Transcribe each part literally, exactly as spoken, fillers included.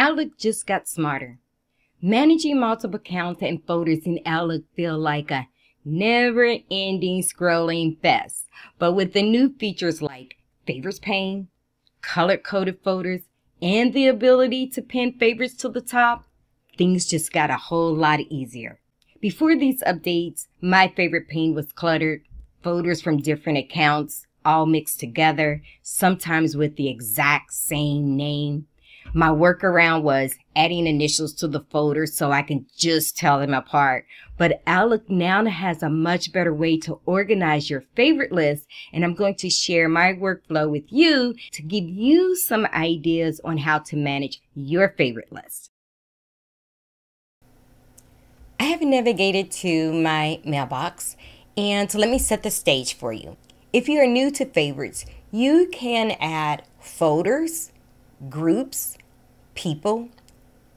Outlook just got smarter. Managing multiple accounts and folders in Outlook feel like a never-ending scrolling fest. But with the new features like favorites pane, color-coded folders, and the ability to pin favorites to the top, things just got a whole lot easier. Before these updates, my favorite pane was cluttered, folders from different accounts, all mixed together, sometimes with the exact same name. My workaround was adding initials to the folder so I can just tell them apart. But Outlook now has a much better way to organize your favorite list, and I'm going to share my workflow with you to give you some ideas on how to manage your favorite list. I have navigated to my mailbox, and let me set the stage for you. If you are new to favorites, you can add folders, groups, people,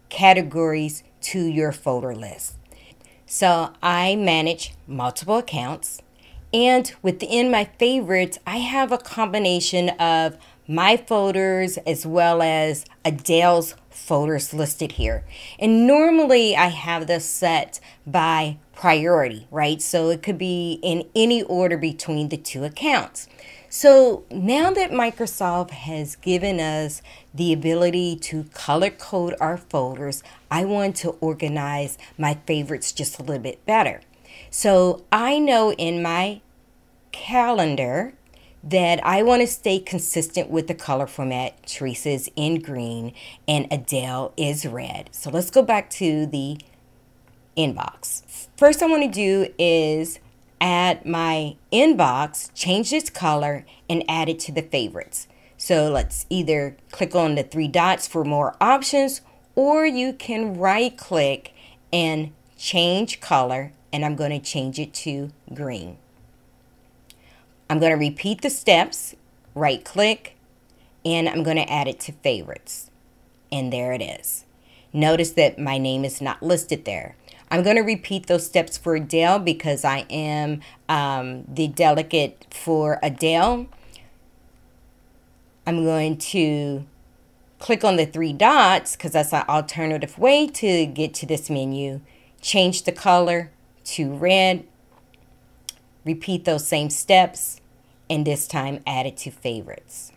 categories to your folder list. So I manage multiple accounts, and within my favorites, I have a combination of my folders as well as Adele's folders listed here. And normally I have this set by priority, right? So it could be in any order between the two accounts. So now that Microsoft has given us the ability to color code our folders, I want to organize my favorites just a little bit better. So I know in my calendar that I want to stay consistent with the color format. Teresa's in green and Adele is red. So let's go back to the inbox. First I want to do is add my inbox, change its color, and add it to the favorites. So let's either click on the three dots for more options, or you can right click and change color, and I'm going to change it to green. I'm going to repeat the steps, right click, and I'm going to add it to favorites. And there it is. Notice that my name is not listed there. I'm going to repeat those steps for Adele because I am um, the delegate for Adele. I'm going to click on the three dots because that's an alternative way to get to this menu. Change the color to red. Repeat those same steps, and this time add it to favorites.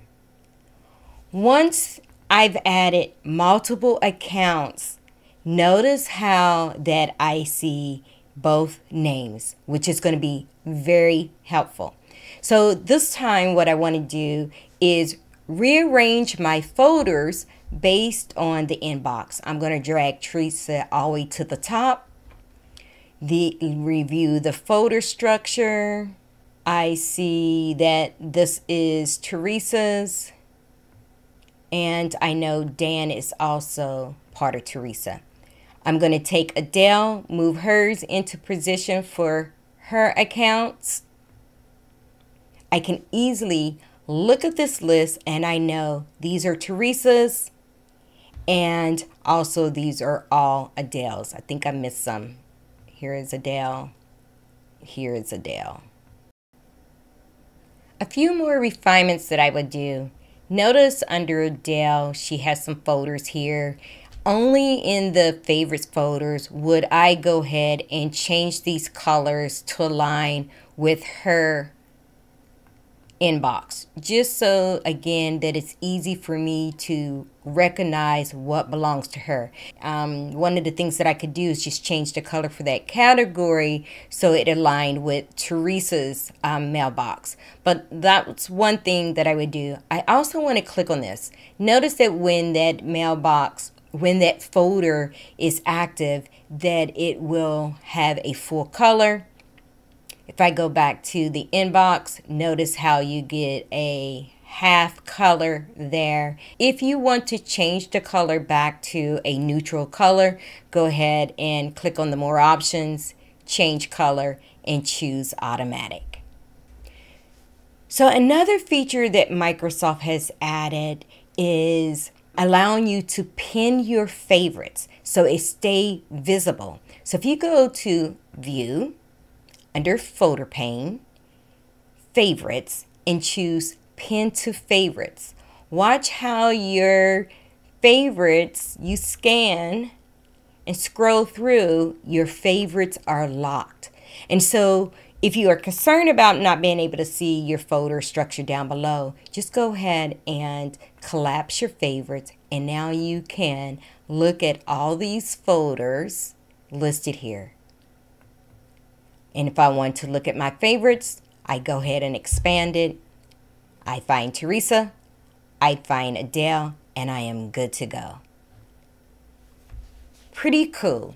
Once I've added multiple accounts, notice how that I see both names, which is going to be very helpful. So this time what I want to do is rearrange my folders based on the inbox. I'm going to drag Teresa all the way to the top, the review the folder structure. I see that this is Teresa's, and I know Dan is also part of Teresa. I'm going to take Adele, move hers into position for her accounts. I can easily look at this list and I know these are Teresa's and also these are all Adele's. I think I missed some. Here is Adele. Here is Adele. A few more refinements that I would do. Notice under Adele, she has some folders here. Only in the favorites folders would I go ahead and change these colors to align with her inbox, just so again that it's easy for me to recognize what belongs to her. Um, one of the things that I could do is just change the color for that category so it aligned with Teresa's um, mailbox. But that's one thing that I would do. I also want to click on this. Notice that when that mailbox when that folder is active, that it will have a full color. If I go back to the inbox, notice how you get a half color there. If you want to change the color back to a neutral color, go ahead and click on the more options, change color, and choose automatic. So another feature that Microsoft has added is allowing you to pin your favorites so it stays visible. So if you go to View, under Folder Pane, Favorites, and choose Pin to Favorites, watch how your favorites, you scan and scroll through, your favorites are locked. And so if you are concerned about not being able to see your folder structure down below, just go ahead and collapse your favorites, and now you can look at all these folders listed here. And if I want to look at my favorites, I go ahead and expand it. I find Teresa, I find Adele, and I am good to go. Pretty cool.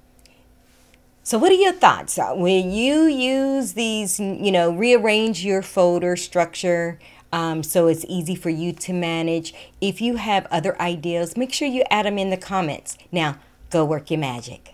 So what are your thoughts? When you use these, you know, rearrange your folder structure um, so it's easy for you to manage. If you have other ideas, make sure you add them in the comments. Now, go work your magic.